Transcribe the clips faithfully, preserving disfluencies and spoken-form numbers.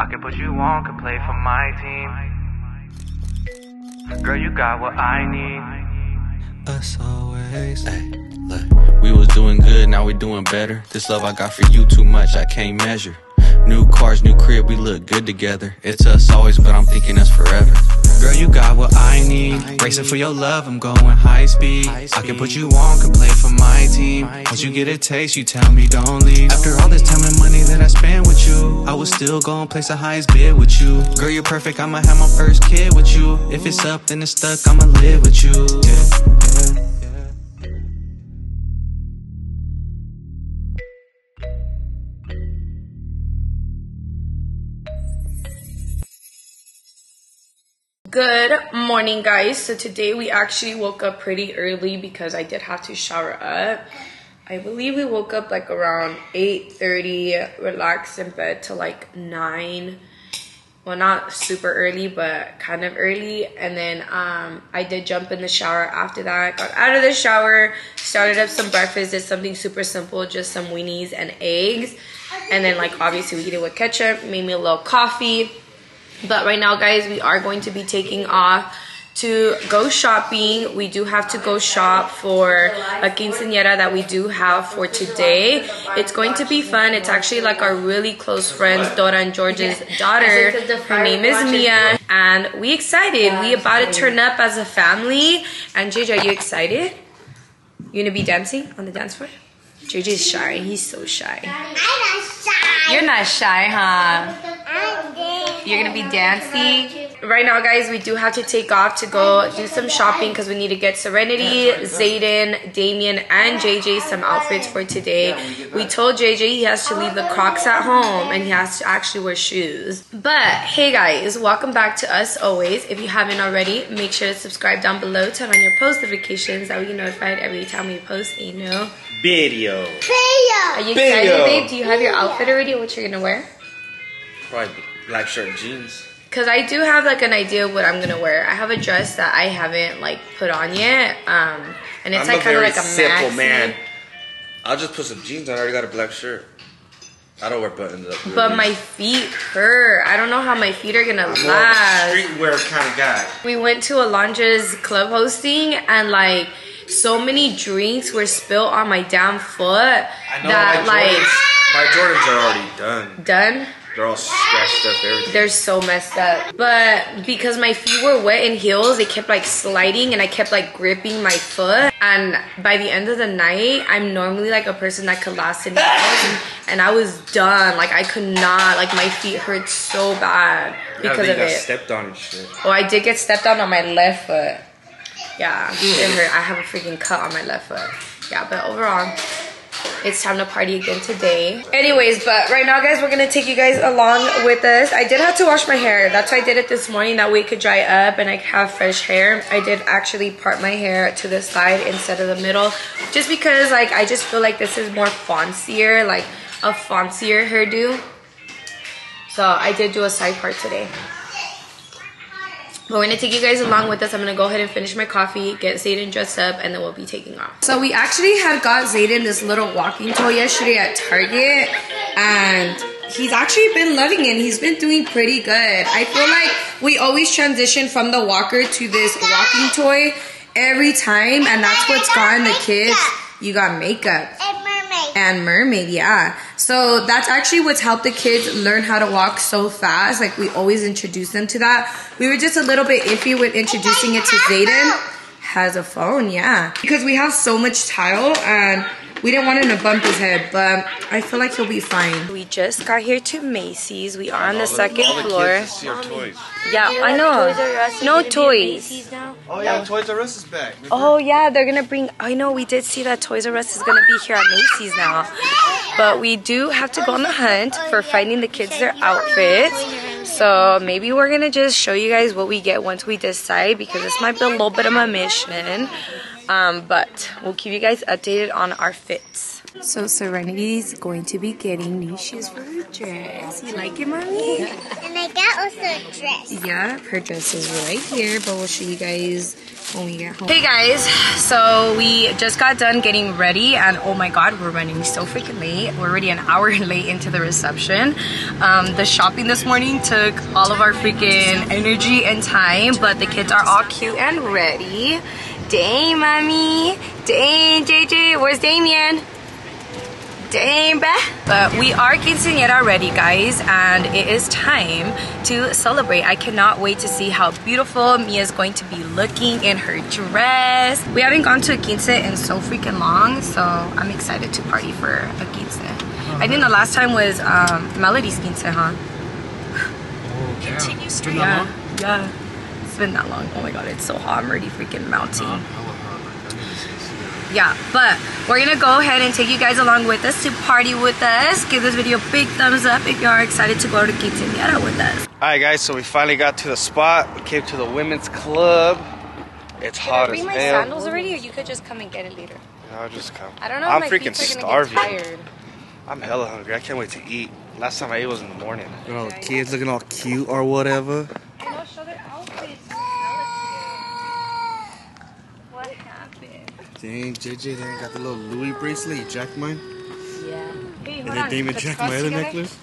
I can put you on, can play for my team. Girl, you got what I need. Us always. Hey, look, we was doing good, now we doing better. This love I got for you too much, I can't measure. New cars, new crib, we look good together. It's us always, but I'm thinking us forever. Girl, you got what I need. Racing for your love, I'm going high speed. I can put you on, can play for my team. Once you get a taste, you tell me don't leave. After all this time and money that I spend with you, I was still gonna place the highest bid with you. Girl, you're perfect, I'ma have my first kid with you. If it's up, then it's stuck, I'ma live with you. Yeah, yeah. Good morning, guys. So today we actually woke up pretty early because I did have to shower up. I believe we woke up like around eight thirty, relaxed in bed till like nine. Well, not super early, but kind of early. And then um, I did jump in the shower after that. Got out of the shower, started up some breakfast, did something super simple, just some weenies and eggs. And then like obviously we eat it with ketchup, made me a little coffee. But right now, guys, we are going to be taking off to go shopping. We do have to go shop for a quinceañera that we do have for today. It's going to be fun. It's actually like our really close friends, Dora and George's daughter. Her name is Mia. And we excited. We about to turn up as a family. And J J, are you excited? You gonna be dancing on the dance floor? J J's shy. He's so shy. I'm not shy. You're not shy, huh? You're gonna be dancing. Right now, guys, we do have to take off to go do some shopping because we need to get Serenity, Zayden, Damien, and J J some outfits for today. We told J J he has to leave the Crocs at home and he has to actually wear shoes. But hey, guys, welcome back to Us Always. If you haven't already, make sure to subscribe down below, turn on your post notifications, that way you get notified every time we post a new video. Are you excited, babe? Do you have your outfit already? What you're gonna wear? Probably black shirt and jeans. Cause I do have like an idea of what I'm gonna wear. I have a dress that I haven't like put on yet, um, and it's I'm like kind of like a simple maxi. Man, I'll just put some jeans on. I already got a black shirt. I don't wear buttons up. Really. But my feet hurt. I don't know how my feet are gonna I'm last. More of a streetwear kind of guy. We went to Alondra's club hosting and like so many drinks were spilled on my damn foot. I know that my Jordans, like my Jordans are already done. Done. They're all scratched up, everything. They're so messed up. But because my feet were wet in heels, they kept like sliding and I kept like gripping my foot. And by the end of the night, I'm normally like a person that could last in heels. And I was done. Like I could not. Like my feet hurt so bad because yeah, of got it. Stepped on and shit. Oh, I did get stepped on on my left foot. Yeah, it hurt. I have a freaking cut on my left foot. Yeah, but overall, it's time to party again today. Anyways, but right now, guys, we're gonna take you guys along with us. I did have to wash my hair. That's why I did it this morning. That way it could dry up and I could have fresh hair. I did actually part my hair to the side instead of the middle. Just because, like, I just feel like this is more fancier. Like, a fancier hairdo. So, I did do a side part today. But we're gonna take you guys along with us. I'm gonna go ahead and finish my coffee, get Zayden dressed up, and then we'll be taking off. So we actually had got Zayden this little walking toy yesterday at Target, and he's actually been loving it. He's been doing pretty good. I feel like we always transition from the walker to this walking toy every time, and that's what's gotten the kids. You got makeup. And mermaid, yeah. So that's actually what's helped the kids learn how to walk so fast. Like, we always introduce them to that. We were just a little bit iffy with introducing it to Zayden. Has a phone, yeah. Because we have so much tile and we didn't want him to bump his head, but I feel like he'll be fine. We just got here to Macy's. We are on the, the second all the floor. Kids see our toys. Yeah, I know. Toys no toys. Now? Oh yeah, no. Toys R Us is back. Remember? Oh yeah, they're gonna bring. I know we did see that Toys R Us is gonna be here at Macy's now, but we do have to go on the hunt for finding the kids their outfits. So maybe we're gonna just show you guys what we get once we decide, because this might be a little bit of a mission. Um, but we'll keep you guys updated on our fits. So Serenity is going to be getting new shoes for her dress. You like it, mommy? And I got also a dress. Yeah, her dress is right here, but we'll show you guys when we get home. Hey guys, so we just got done getting ready and oh my god, we're running so freaking late. We're already an hour late into the reception. Um, the shopping this morning took all of our freaking energy and time, but the kids are all cute and ready. Dang, mommy. Dang, J J. Where's Damien? Dang, bah. But we are quinceañera already, guys, and it is time to celebrate. I cannot wait to see how beautiful Mia is going to be looking in her dress. We haven't gone to a quince in so freaking long, so I'm excited to party for a quince. Uh-huh. I think the last time was um, Melody's quince, huh? Oh, yeah. Continue straight. Yeah, yeah. It's been that long. Oh my god, it's so hot. I'm already freaking melting. Uh-huh. Yeah, but we're gonna go ahead and take you guys along with us to party with us. Give this video a big thumbs up if you are excited to go to quinceañera with us. Alright guys, so we finally got to the spot. We came to the women's club. It's Should hot I as hell. Can I bring my damn. sandals already, or you could just come and get it later? Yeah, I'll just come. I don't know if I'm my freaking feet are starving. Get tired. I'm hella hungry. I can't wait to eat. Last time I ate was in the morning. Girl, kids looking all cute or whatever. No, show their outfits. Dang, J J, they ain't got the little Louis bracelet. You jacked mine? Yeah. Hey, and then Damon jacked my other necklace.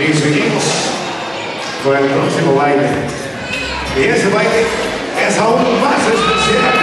mis equipos con el próximo baile. Y ese baile es aún más especial,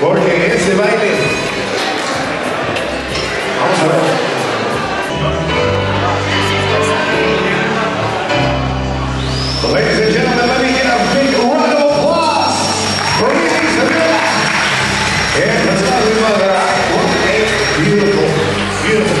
porque ese baile, vamos a ver. Ladies and gentlemen, let me get a big round of applause for these exhibitors. And let's not leave out that what a beautiful, beautiful piece.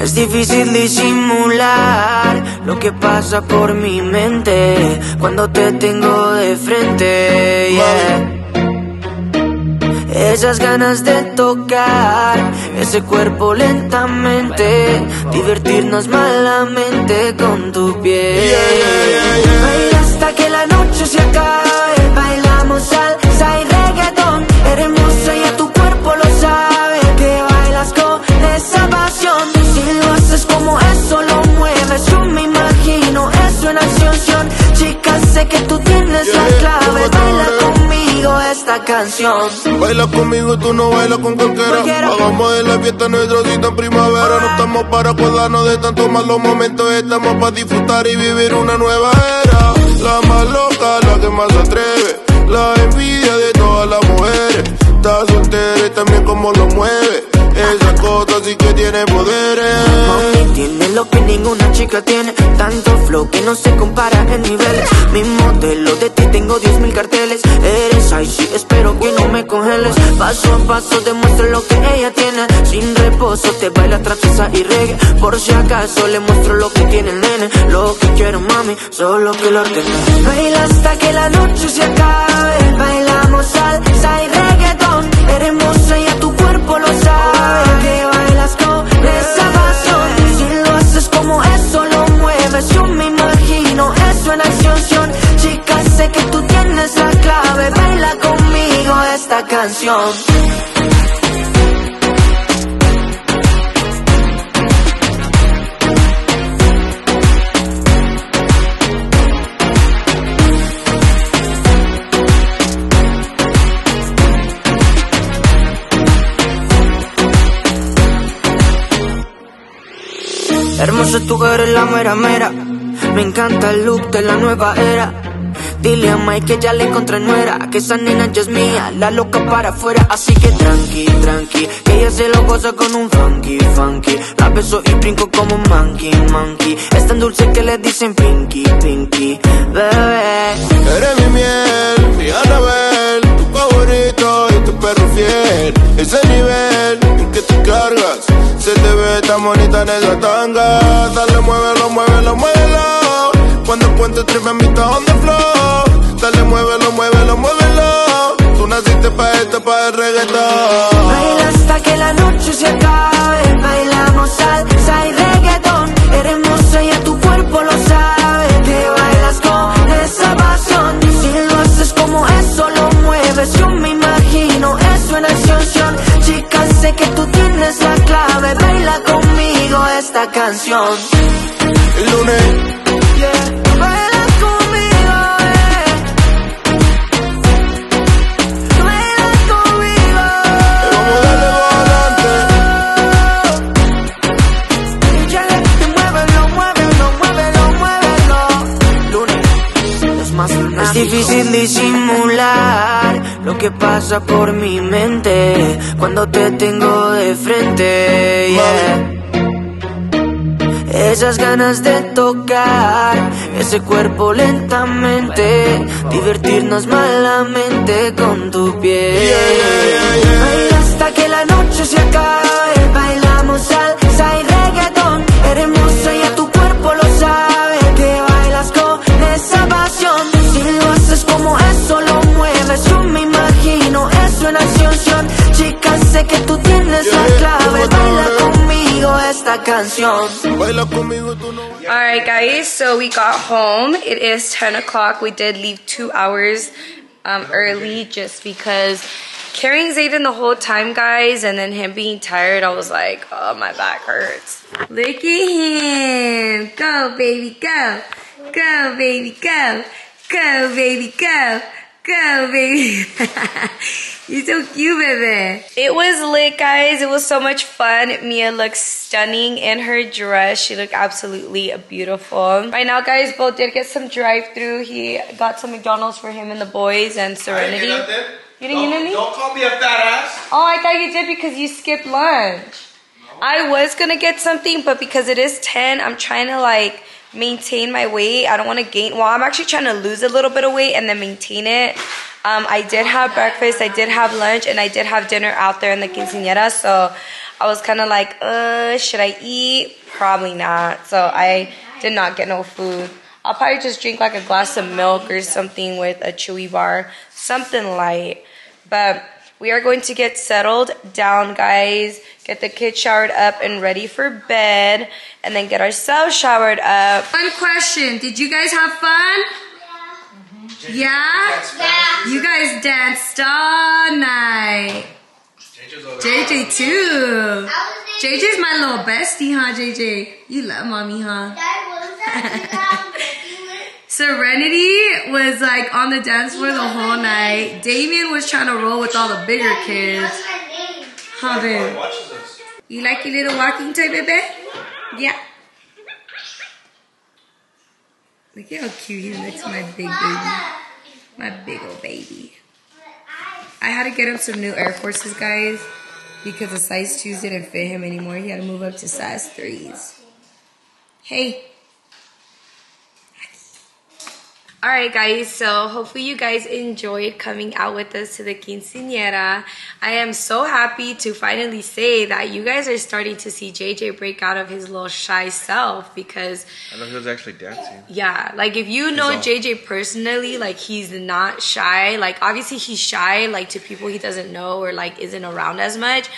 Es difícil disimular lo que pasa por mi mente cuando te tengo de frente, yeah. Esas ganas de tocar ese cuerpo lentamente, divertirnos malamente con tu piel, yeah, yeah, yeah, yeah. Baila hasta que la noche se acabe, bailamos salsa y reggaetón. Eres hermosa y a tu cuerpo lo sabe, que bailas con esa pasión. Si lo haces como eso lo mueves, yo me imagino eso en acción. Chicas, sé que tú tienes yeah, la clave, baila conmigo esta canción. Baila conmigo, tú no bailas con cualquiera. Hagamos de la fiesta nuestro cita en primavera. No estamos para acordarnos de tantos malos momentos, estamos para disfrutar y vivir una nueva era. La más loca, la que más se atreve, la envidia de todas las mujeres. Está soltera y también como lo mueve. Esa cosa sí que tiene poderes. Mami tiene lo que ninguna chica tiene, tanto flow que no se compara en niveles. Mi modelo de ti, tengo diez mil carteles. Eres ahí, sí, espero que no me congeles. Paso a paso demuestra lo que ella tiene. Sin reposo te baila trapeza y reggae. Por si acaso le muestro lo que tiene el nene. Lo que quiero, mami, solo que lo ordene. Baila hasta que la noche se acabe, bailamos salsa y reggaetón. Eres hermosa y a tu cuerpo lo sabe, que bailas con esa pasión. Si lo haces como eso lo mueves, yo me imagino eso en acción. Chicas, sé que tú tienes la clave, baila conmigo esta canción. Hermoso, tú eres la mera mera. Me encanta el look de la nueva era. Dile a Mike que ya le encontré nuera, que esa nena ya es mía, la loca para afuera. Así que tranqui, tranqui, que ella se lo goza con un funky, funky. La beso y brinco como un monkey, monkey. Es tan dulce que le dicen pinky, pinky, bebé. Eres mi miel, mi Anabel, tu favorito y tu perro fiel. Ese nivel en que te cargas, se te ve tan bonita en esa tanga. Dale, muévelo, muévelo, muévelo. Cuando encuentres tripe en mitad on the floor, dale, muévelo, muévelo. pa' esto, pa' el reggaetón. Baila hasta que la noche se acabe, bailamos salsa y reggaetón. Eres hermosa y a tu cuerpo lo sabe, te bailas con esa pasión. Si lo haces como eso lo mueves, yo me imagino eso en acción. Chica, sé que tú tienes la clave, baila conmigo esta canción. Lunes, yeah. Es difícil disimular lo que pasa por mi mente cuando te tengo de frente, yeah. Esas ganas de tocar ese cuerpo lentamente, divertirnos malamente con tu piel. Baila hasta que la noche se acabe, bailamos salsa y reggaetón. Eres hermosa y a tu cuerpo lo sabe, te bailas con esa pasión. Eso lo mueves, yo me imagino eso en acción. Chica, sé que tú tienes yeah, la clave. Baila conmigo esta canción. Baila conmigo, tú no. Alright guys, so we got home. It is ten o'clock. We did leave two hours um, early just because carrying Zayden the whole time, guys, and then him being tired, I was like, oh, my back hurts. Look at him. Go, baby, go. Go, baby, go. Go, baby, go. Go, baby. You're so cute, baby. It was lit, guys. It was so much fun. Mia looks stunning in her dress. She looked absolutely beautiful. Right now, guys, Bo did get some drive-through. He got some McDonald's for him and the boys and Serenity. You didn't eat anything? Don't call me a fat ass. Oh, I thought you did because you skipped lunch. No. I was going to get something, but because it is ten, I'm trying to, like, maintain my weight. I don't want to gain. Well, I'm actually trying to lose a little bit of weight and then maintain it. Um, I did have breakfast, I did have lunch, and I did have dinner out there in the quinceañera. So I was kind of like, uh, should I eat? Probably not. So I did not get no food. I'll probably just drink like a glass of milk or something with a chewy bar, something light. But we are going to get settled down, guys, get the kids showered up and ready for bed, and then get ourselves showered up. One question, did you guys have fun? Yeah? Mm-hmm. Yeah? Yeah? You guys danced all night. J J too. J J's my little bestie, huh, J J? You love mommy, huh? Serenity was like on the dance floor the whole night. Damien was trying to roll with all the bigger kids. Huh, babe? You like your little walking toy, baby? Yeah. Look how cute he looks, my big baby. My big old baby. I had to get him some new Air Forces, guys, because the size twos didn't fit him anymore. He had to move up to size threes. Hey. Alright guys, so hopefully you guys enjoyed coming out with us to the quinceañera. I am so happy to finally say that you guys are starting to see J J break out of his little shy self because... I know he was actually dancing. Yeah, like if you know J J personally, like he's not shy. Like obviously he's shy like to people he doesn't know or like isn't around as much.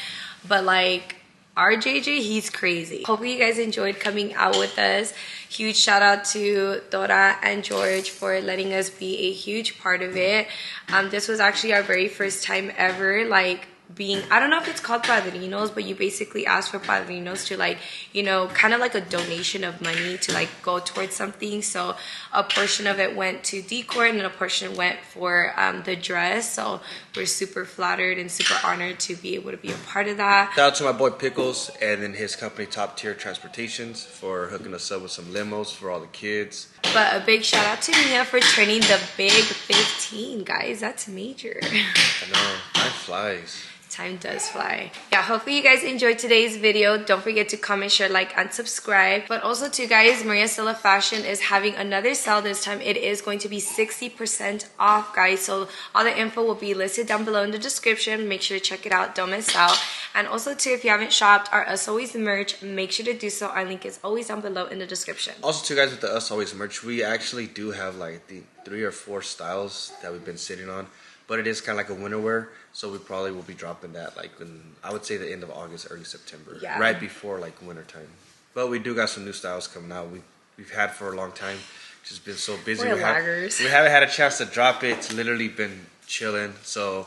But like... our J J, he's crazy. Hopefully you guys enjoyed coming out with us. Huge shout out to Dora and George for letting us be a huge part of it. Um, this was actually our very first time ever, like being, I don't know if it's called padrinos, but you basically ask for padrinos to like, you know, kind of like a donation of money to like go towards something. So a portion of it went to decor and a portion went for um, the dress. So we're super flattered and super honored to be able to be a part of that. Shout out to my boy Pickles and then his company Top Tier Transportations for hooking us up with some limos for all the kids. But a big shout out to Mia for turning the big fifteen, guys. That's major. I know, time flies. Time does fly. Yeah, hopefully you guys enjoyed today's video. Don't forget to comment, share, like, and subscribe. But also too, guys, Maria Estella Fashion is having another sale this time. It is going to be sixty percent off, guys. So all the info will be listed down below in the description. Make sure to check it out. Don't miss out. And also too, if you haven't shopped our Us Always merch, make sure to do so. Our link is always down below in the description. Also too, guys, with the Us Always merch, we actually do have like the three or four styles that we've been sitting on. but it is kind of like a winter wear, so we probably will be dropping that like in, I would say the end of August, early September, yeah. right before like winter time. But we do got some new styles coming out. We we've had for a long time, just been so busy. We're we, have, we haven't had a chance to drop it. It's literally been chilling, so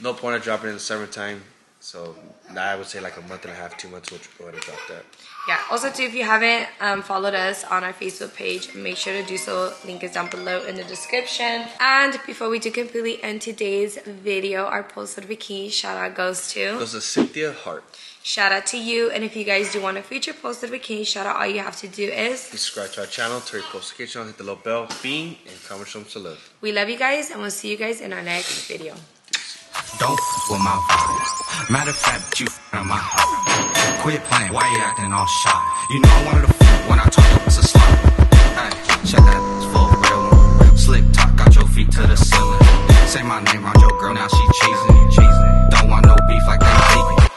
no point of dropping it in the summertime. So I would say like a month and a half, two months, we'll go ahead and drop that. Yeah. Also, too, if you haven't um, followed us on our Facebook page, make sure to do so. Link is down below in the description. And before we do completely end today's video, our posted bikini shout out goes to goes to Cynthia Hart. Shout out to you. And if you guys do want a future posted bikini shout out, all you have to do is subscribe to our channel, turn your notifications on, hit the little bell, being and comment from to love. We love you guys, and we'll see you guys in our next video. Don't f with my vibes. Matter of fact, you f on my heart. Quit playing, why you acting all shy? You know I wanted to f when I told you it's a slime. Ayy, check that ass for a real one. Slick talk, got your feet to the ceiling. Say my name on your girl, now she cheesing. Cheesing. Don't want no beef like that.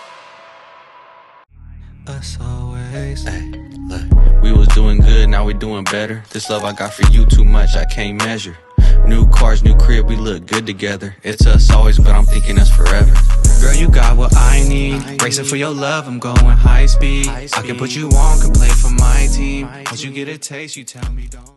Us always. Ayy, look, we was doing good, now we doing better. This love I got for you too much, I can't measure. New cars, new crib, we look good together. It's us always, but I'm thinking us forever. Girl, you got what I need. Racing for your love, I'm going high speed. I can put you on, can play for my team. Once you get a taste, you tell me don't.